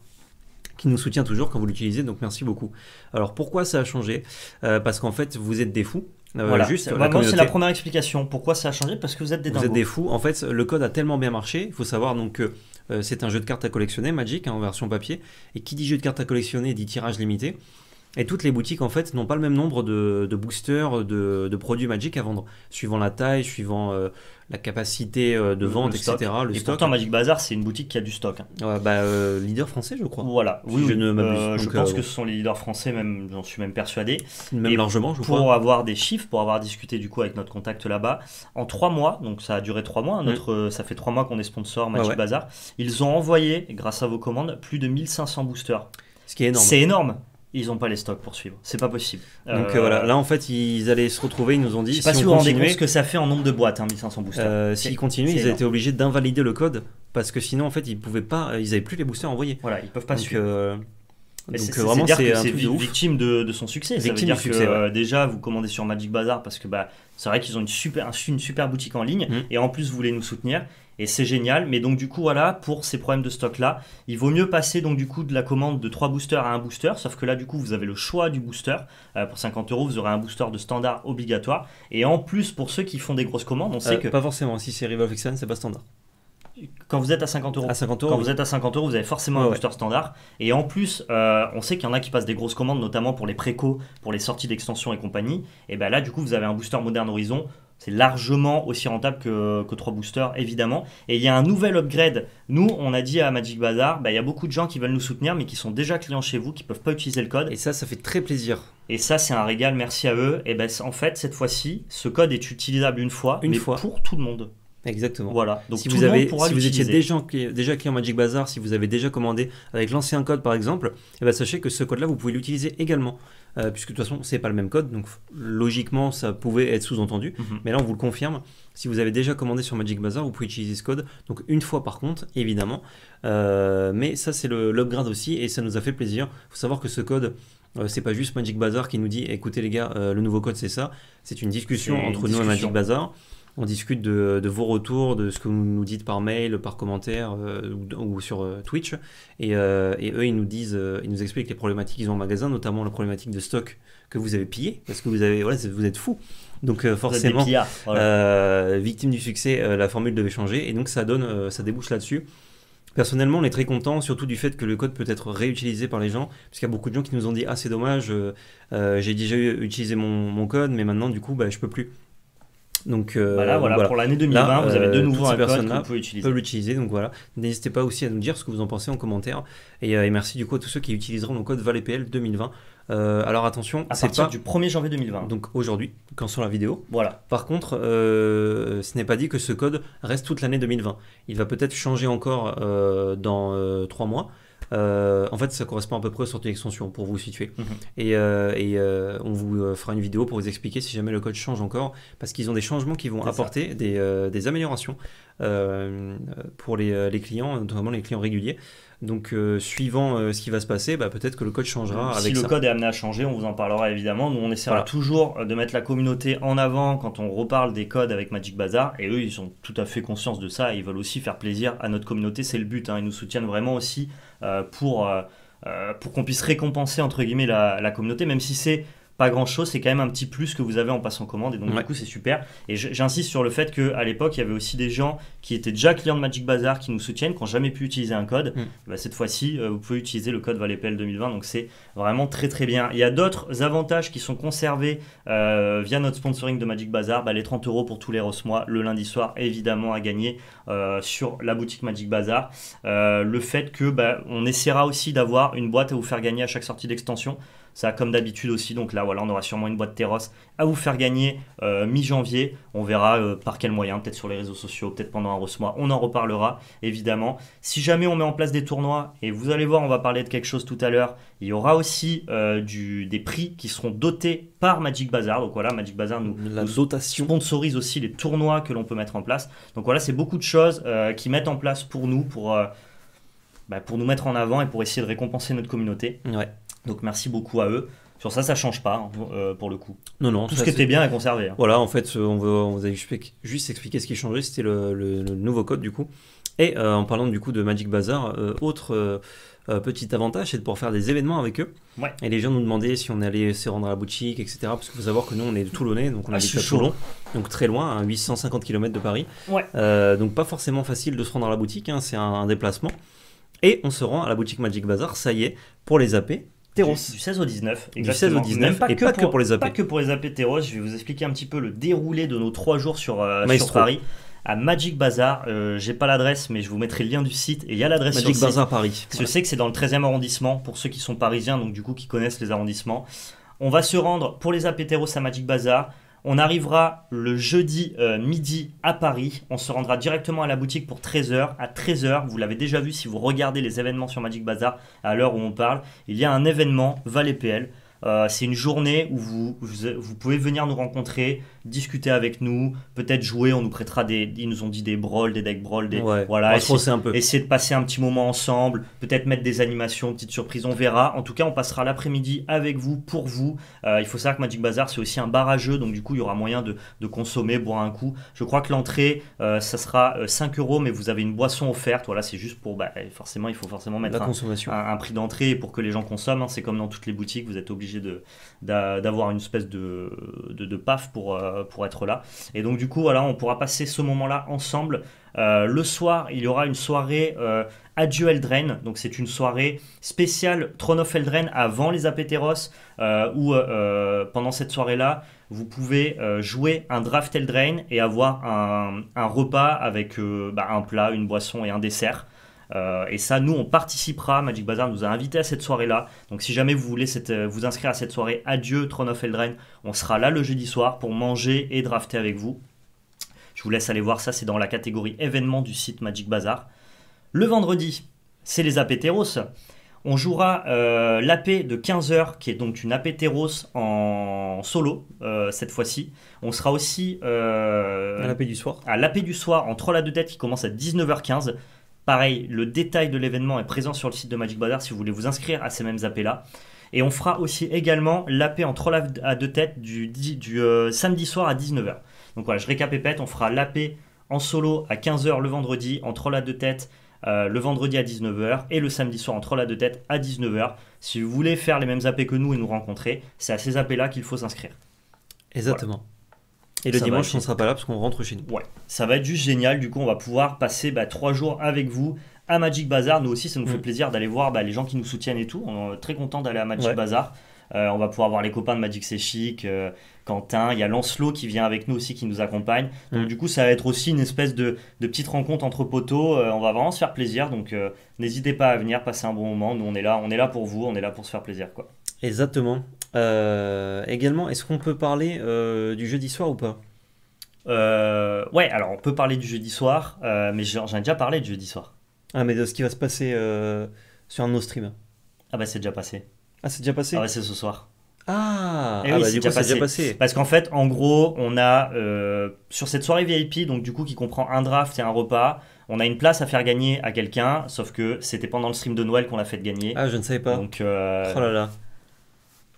qui nous soutient toujours quand vous l'utilisez, donc merci beaucoup. Alors pourquoi ça a changé? Parce qu'en fait, vous êtes des fous. Voilà, c'est la première explication. Pourquoi ça a changé? Parce que vous êtes des dingos. Vous êtes des fous. En fait, le code a tellement bien marché. Il faut savoir donc que c'est un jeu de cartes à collectionner, Magic, en version papier. Et qui dit jeu de cartes à collectionner dit tirage limité. Et toutes les boutiques, en fait, n'ont pas le même nombre de boosters, de produits Magic à vendre, suivant la taille, suivant la capacité de vente, etc. Et pourtant, Magic Bazar, c'est une boutique qui a du stock. Leader français, je crois. Voilà. Oui, je ne m'abuse. Je pense que ce sont les leaders français, même, j'en suis même persuadé. Même et largement, je crois. Pour avoir des chiffres, pour avoir discuté du coup avec notre contact là-bas, en 3 mois, donc ça a duré 3 mois, ça fait 3 mois qu'on est sponsor Magic Bazar, ils ont envoyé, grâce à vos commandes, plus de 1500 boosters. Ce qui est énorme. C'est énorme. Ils n'ont pas les stocks pour suivre, c'est pas possible. Donc voilà, là en fait ils allaient se retrouver, ils nous ont dit... Je sais pas si vous vous rendez compte ce que ça fait en nombre de boîtes, 1500 boosters. S'ils continuent, ils étaient obligés d'invalider le code, parce que sinon en fait ils pouvaient pas, ils n'avaient plus les boosters envoyés. Voilà, ils peuvent pas suivre. Donc vraiment c'est victime de son succès. Ça veut dire que déjà vous commandez sur Magic Bazar, parce que c'est vrai qu'ils ont une super boutique en ligne, et en plus vous voulez nous soutenir. Et c'est génial, mais donc du coup voilà, pour ces problèmes de stock là, il vaut mieux passer donc du coup de la commande de 3 boosters à un booster, sauf que là du coup vous avez le choix du booster, pour 50 euros vous aurez un booster de standard obligatoire, et en plus pour ceux qui font des grosses commandes, on sait que... Pas forcément, si c'est Rival of Xalan c'est pas standard. Quand vous êtes à 50 euros, vous êtes à 50 euros, vous avez forcément un booster standard. Et en plus, on sait qu'il y en a qui passent des grosses commandes, notamment pour les préco, pour les sorties d'extension et compagnie. Et bien là, du coup, vous avez un booster Modern Horizon. C'est largement aussi rentable que 3 boosters, évidemment. Et il y a un nouvel upgrade. Nous, on a dit à Magic Bazar, bah, il y a beaucoup de gens qui veulent nous soutenir, mais qui sont déjà clients chez vous, qui ne peuvent pas utiliser le code. Et ça, ça fait très plaisir. Et ça, c'est un régal, merci à eux. Et ben, en fait, cette fois-ci, ce code est utilisable une fois pour tout le monde. Exactement. Voilà. Donc, si vous étiez déjà client Magic Bazar, si vous avez déjà commandé avec l'ancien code par exemple, eh ben, sachez que ce code-là, vous pouvez l'utiliser également. Puisque de toute façon, ce n'est pas le même code, donc logiquement, ça pouvait être sous-entendu. Mais là, on vous le confirme. Si vous avez déjà commandé sur Magic Bazar, vous pouvez utiliser ce code. Donc, une fois par contre, évidemment. Mais ça, c'est l'upgrade aussi et ça nous a fait plaisir. Il faut savoir que ce code... c'est pas juste Magic Bazar qui nous dit écoutez les gars, le nouveau code c'est ça. C'est une discussion entre nous et Magic Bazar. On discute de vos retours, de ce que vous nous dites par mail, par commentaire ou sur Twitch. Et eux, ils nous disent, ils nous expliquent les problématiques qu'ils ont en magasin, notamment la problématique de stock que vous avez pillé, parce que vous avez, voilà, vous êtes fous. Donc forcément, vous êtes des pillards, voilà. Victime du succès, la formule devait changer. Et donc ça donne, ça débouche là-dessus. Personnellement, on est très content, surtout du fait que le code peut être réutilisé par les gens, parce qu'il y a beaucoup de gens qui nous ont dit « Ah, c'est dommage, j'ai déjà utilisé mon code, mais maintenant, du coup, bah, je peux plus. » Donc, voilà, pour l'année 2020, là, vous avez de nouveau un code que vous pouvez utiliser. Donc voilà, n'hésitez pas aussi à nous dire ce que vous en pensez en commentaire. Et merci du coup à tous ceux qui utiliseront le code ValPL 2020. Alors attention, à partir du 1er janvier 2020. Donc aujourd'hui, quand sort la vidéo. Voilà. Par contre, ce n'est pas dit que ce code reste toute l'année 2020. Il va peut-être changer encore dans 3 mois. En fait, ça correspond à peu près aux sorties d'extension pour vous situer. Et on vous fera une vidéo pour vous expliquer si jamais le code change encore, parce qu'ils ont des changements qui vont apporter des améliorations pour les clients, notamment les clients réguliers. Donc, suivant ce qui va se passer, bah, peut-être que le code changera. Si le code est amené à changer, on vous en parlera évidemment. Nous, on essaiera toujours de mettre la communauté en avant quand on reparle des codes avec Magic Bazar. Et eux, ils sont tout à fait conscients de ça. Ils veulent aussi faire plaisir à notre communauté. C'est le but. Hein. Ils nous soutiennent vraiment aussi pour qu'on puisse récompenser, entre guillemets, la communauté, même si c'est pas grand chose, c'est quand même un petit plus que vous avez en passant commande, et donc du coup c'est super. Et j'insiste sur le fait qu'à l'époque il y avait aussi des gens qui étaient déjà clients de Magic Bazar qui nous soutiennent, qui n'ont jamais pu utiliser un code. Bah, cette fois-ci vous pouvez utiliser le code ValPL 2020, donc c'est vraiment très très bien. Il y a d'autres avantages qui sont conservés via notre sponsoring de Magic Bazar, bah, les 30 € pour tous les Rosse-moi le lundi soir évidemment à gagner sur la boutique Magic Bazar, le fait que bah, on essaiera aussi d'avoir une boîte à vous faire gagner à chaque sortie d'extension. Ça, comme d'habitude aussi, donc là, voilà, on aura sûrement une boîte Théros à vous faire gagner mi-janvier. On verra par quel moyen, peut-être sur les réseaux sociaux, peut-être pendant un Rosse-moi. On en reparlera, évidemment. Si jamais on met en place des tournois, et vous allez voir, on va parler de quelque chose tout à l'heure, il y aura aussi des prix qui seront dotés par Magic Bazar. Donc voilà, Magic Bazar nous sponsorise aussi les tournois que l'on peut mettre en place. Donc voilà, c'est beaucoup de choses qu'ils mettent en place pour nous, pour nous mettre en avant et pour essayer de récompenser notre communauté. Ouais. Donc merci beaucoup à eux. Sur ça, ça change pas pour le coup. Non, non. Tout ce qui était bien est conservé. Hein. Voilà, en fait, on vous a juste expliqué ce qui changeait. C'était le nouveau code du coup. Et en parlant du coup de Magic Bazar, autre petit avantage, c'est de pouvoir faire des événements avec eux. Ouais. Et les gens nous demandaient si on allait se rendre à la boutique, etc. Parce qu'il faut savoir que nous, on est de Toulonnais, donc on habite à Toulon, donc très loin, à 850 km de Paris. Ouais. Donc pas forcément facile de se rendre à la boutique. Hein, c'est un déplacement. Et on se rend à la boutique Magic Bazar. Ça y est, pour les AP. Théros. Du 16 au 19, exactement. Du 16 au 19, pas que pour les AP Théros. Je vais vous expliquer un petit peu le déroulé de nos 3 jours sur Paris. À Magic Bazar, j'ai pas l'adresse, mais je vous mettrai le lien du site, et il y a l'adresse Magic Bazar Paris. Je sais que c'est dans le 13e arrondissement, pour ceux qui sont parisiens, donc du coup qui connaissent les arrondissements. On va se rendre pour les AP Théros à Magic Bazar. On arrivera le jeudi midi à Paris. On se rendra directement à la boutique pour 13 h. À 13 h, vous l'avez déjà vu si vous regardez les événements sur Magic Bazar, à l'heure où on parle, il y a un événement Val&PL. C'est une journée où vous pouvez venir nous rencontrer, discuter avec nous, peut-être jouer. On nous prêtera ils nous ont dit des brawls, des decks brawls, voilà, essayer de passer un petit moment ensemble, peut-être mettre des animations, petites surprises, on verra. En tout cas, on passera l'après-midi avec vous, pour vous. Il faut savoir que Magic Bazar, c'est aussi un bar à jeux, donc du coup, il y aura moyen de consommer, boire un coup. Je crois que l'entrée, ça sera 5 €, mais vous avez une boisson offerte. Voilà, c'est juste pour, bah, forcément, il faut forcément mettre un prix d'entrée pour que les gens consomment. Hein. C'est comme dans toutes les boutiques, vous êtes obligé obligé d'avoir une espèce de paf pour être là. Et donc du coup voilà, on pourra passer ce moment-là ensemble. Le soir, il y aura une soirée Adieu Eldraine, donc c'est une soirée spéciale Throne of Eldraine avant les AP Théros, où pendant cette soirée-là, vous pouvez jouer un draft Eldraine et avoir un repas avec un plat, une boisson et un dessert. Et ça, nous, on participera. Magic Bazar nous a invités à cette soirée-là. Donc, si jamais vous voulez vous inscrire à cette soirée Adieu Throne of Eldraine, on sera là le jeudi soir pour manger et drafter avec vous. Je vous laisse aller voir ça, c'est dans la catégorie événements du site Magic Bazar. Le vendredi, c'est les AP Théros. On jouera l'AP de 15h, qui est donc une AP Théros en solo, cette fois-ci. On sera aussi à l'AP du soir. À l'AP du soir, en troll à deux têtes, qui commence à 19h15. Pareil, le détail de l'événement est présent sur le site de Magic Bazar si vous voulez vous inscrire à ces mêmes AP-là. Et on fera aussi également l'AP en troll à deux têtes du samedi soir à 19h. Donc voilà, je récapépète, on fera l'AP en solo à 15h le vendredi, en troll à deux têtes le vendredi à 19h et le samedi soir en troll à deux têtes à 19h. Si vous voulez faire les mêmes AP que nous et nous rencontrer, c'est à ces AP-là qu'il faut s'inscrire. Exactement. Voilà. Et le dimanche, on ne sera pas là parce qu'on rentre chez nous. Ouais, ça va être juste génial. Du coup, on va pouvoir passer 3 jours avec vous à Magic Bazar. Nous aussi, ça nous fait plaisir d'aller voir les gens qui nous soutiennent et tout. On est très contents d'aller à Magic Bazar. On va pouvoir voir les copains de Magic C'est Chic, Quentin. Il y a Lancelot qui vient avec nous aussi, qui nous accompagne. Donc du coup, ça va être aussi une espèce de petite rencontre entre potos. On va vraiment se faire plaisir. Donc n'hésitez pas à venir, passer un bon moment. Nous, on est là pour vous. On est là pour se faire plaisir, quoi. Exactement. Également, est-ce qu'on peut parler du jeudi soir ou pas? Ouais, alors on peut parler du jeudi soir, mais j'en ai déjà parlé du jeudi soir. Ah, mais de ce qui va se passer sur un de nos streams. Ah bah c'est déjà passé. Ah, c'est déjà passé? Ah ouais, c'est ce soir. Ah, oui, bah, c'est déjà passé. Parce qu'en fait, en gros, on a sur cette soirée VIP, donc du coup qui comprend un draft et un repas, on a une place à faire gagner à quelqu'un, sauf que c'était pendant le stream de Noël qu'on l'a fait gagner. Ah, je ne savais pas. Donc, oh là là.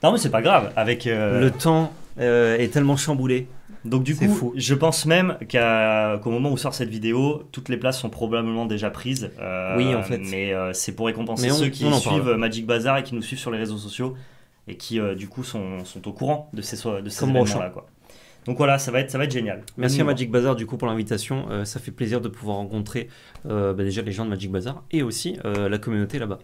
Non mais c'est pas grave, avec le temps est tellement chamboulé. Donc du coup, je pense même qu'au moment où sort cette vidéo, toutes les places sont probablement déjà prises. Oui, en fait. Mais c'est pour récompenser ceux qui suivent Magic Bazar et qui nous suivent sur les réseaux sociaux et qui du coup sont au courant de ces événements-là, quoi. Donc voilà, ça va être génial. Merci à Magic Bazar du coup pour l'invitation. Ça fait plaisir de pouvoir rencontrer déjà les gens de Magic Bazar et aussi la communauté là-bas.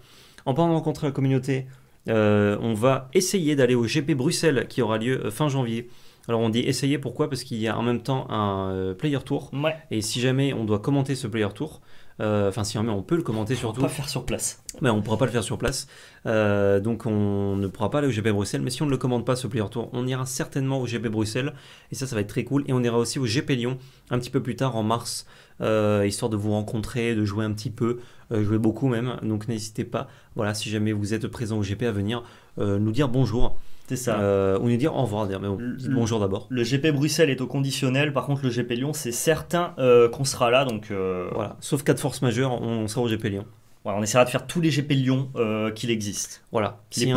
En parlant de rencontrer la communauté, on va essayer d'aller au GP Bruxelles qui aura lieu fin janvier. Alors on dit essayer, pourquoi? Parce qu'il y a en même temps un player tour, ouais. Et si jamais on doit commenter ce player tour, si jamais on peut le commenter, surtout on ne pourra pas le faire sur place, mais on ne pourra pas le faire sur place, donc on ne pourra pas aller au GP Bruxelles. Mais si on ne le commande pas ce player tour, on ira certainement au GP Bruxelles et ça va être très cool. Et on ira aussi au GP Lyon un petit peu plus tard en mars, histoire de vous rencontrer, de jouer un petit peu, jouer beaucoup même. Donc n'hésitez pas, voilà, si jamais vous êtes présent au GP, à venir nous dire bonjour. C'est ça. Ou nous dire au revoir, mais bon, bonjour d'abord. Le GP Bruxelles est au conditionnel, par contre le GP Lyon, c'est certain qu'on sera là. Donc, voilà. Sauf cas de force majeure, on sera au GP Lyon. Voilà, on essaiera de faire tous les GP Lyon qu'il existe. Voilà. S'il y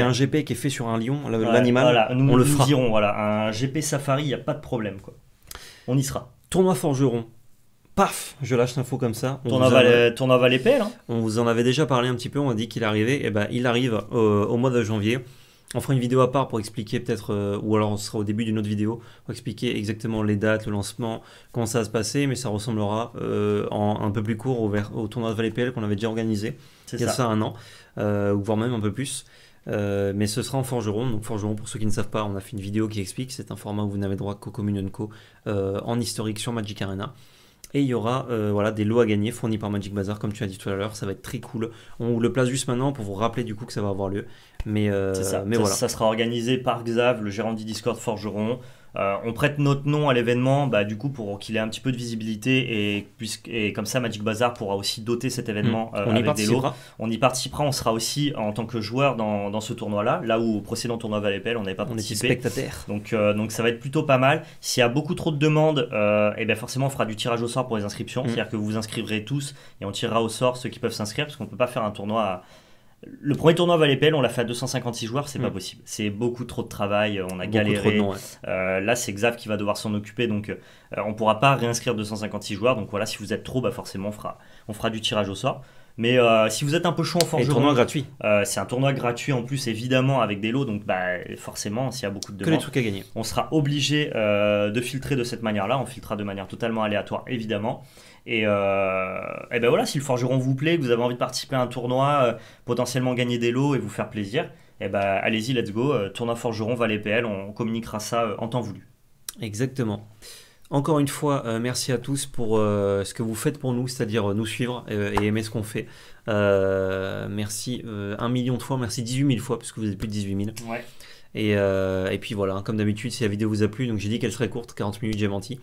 a un GP qui est fait sur un lion, l'animal, voilà, on le fera. Nous dirons, voilà, un GP Safari, il n'y a pas de problème, quoi. On y sera. Tournoi Forgeron. Paf, je lâche l'info comme ça. Tournoi Val & PL. Hein. On vous en avait déjà parlé un petit peu, on a dit qu'il arrivait. Et ben, il arrive au mois de janvier. On fera une vidéo à part pour expliquer peut-être, ou alors on sera au début d'une autre vidéo, pour expliquer exactement les dates, le lancement, comment ça va se passer, mais ça ressemblera en un peu plus court au tournoi de Val & PL qu'on avait déjà organisé il y a ça un an, voire même un peu plus. Mais ce sera en Forgeron. Donc Forgeron, pour ceux qui ne savent pas, on a fait une vidéo qui explique. C'est un format où vous n'avez droit qu'au Communion Co en historique sur Magic Arena. Et il y aura voilà, des lots à gagner fournis par Magic Bazar, comme tu as dit tout à l'heure. Ça va être très cool. On vous le place juste maintenant pour vous rappeler du coup que ça va avoir lieu. Mais, voilà. Ça sera organisé par Xav, le gérant du Discord Forgeron. On prête notre nom à l'événement, du coup, pour qu'il ait un petit peu de visibilité. Et comme ça, Magic Bazar pourra aussi doter cet événement avec des lots. On y participera. On sera aussi en tant que joueur dans ce tournoi-là. Là où au précédent tournoi Val & PL, on n'avait pas participé. On était spectateur. Donc ça va être plutôt pas mal. S'il y a beaucoup trop de demandes, et bien forcément, on fera du tirage au sort pour les inscriptions. C'est-à-dire que vous vous inscriverez tous et on tirera au sort ceux qui peuvent s'inscrire, parce qu'on ne peut pas faire un tournoi à... Le premier tournoi Val & PL, on l'a fait à 256 joueurs, c'est pas possible. C'est beaucoup trop de travail, on a galéré. Noms, ouais. Là, c'est Xav qui va devoir s'en occuper, donc on pourra pas réinscrire 256 joueurs. Donc voilà, si vous êtes trop, forcément, on fera du tirage au sort. Mais si vous êtes un peu chaud en Forgeron, tournoi gratuit. C'est un tournoi gratuit en plus, évidemment, avec des lots. Donc bah, forcément, s'il y a beaucoup de demandes, que les trucs à gagner. On sera obligé de filtrer de cette manière-là. On filtrera de manière totalement aléatoire, évidemment. Et ben voilà, si le Forgeron vous plaît, que vous avez envie de participer à un tournoi, potentiellement gagner des lots et vous faire plaisir, et ben allez-y, let's go. Tournoi Forgeron, Val et PL, on communiquera ça en temps voulu. Exactement. Encore une fois, merci à tous pour ce que vous faites pour nous, c'est-à-dire nous suivre et aimer ce qu'on fait. Merci 1 million de fois, merci 18 000 fois, parce que vous êtes plus de 18 000. Ouais. Et puis voilà, comme d'habitude, si la vidéo vous a plu, donc j'ai dit qu'elle serait courte, 40 minutes, j'ai menti.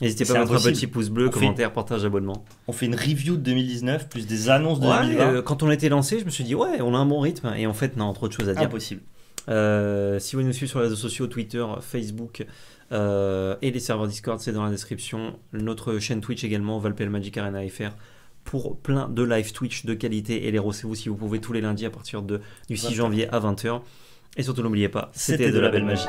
N'hésitez pas à mettre un petit pouce bleu, commentaire, partage, abonnement. On fait une review de 2019 plus des annonces de 2020. Quand on était lancé, je me suis dit ouais, on a un bon rythme, et en fait, non, trop de choses à dire. Impossible. Si vous voulez nous suivre sur les réseaux sociaux, Twitter, Facebook et les serveurs Discord, c'est dans la description. Notre chaîne Twitch également, Val & PL Magic Arena FR, pour plein de live Twitch de qualité. Et les rossez-vous si vous pouvez tous les lundis à partir du 6 janvier à 20 h. Et surtout n'oubliez pas, c'était de la belle magie.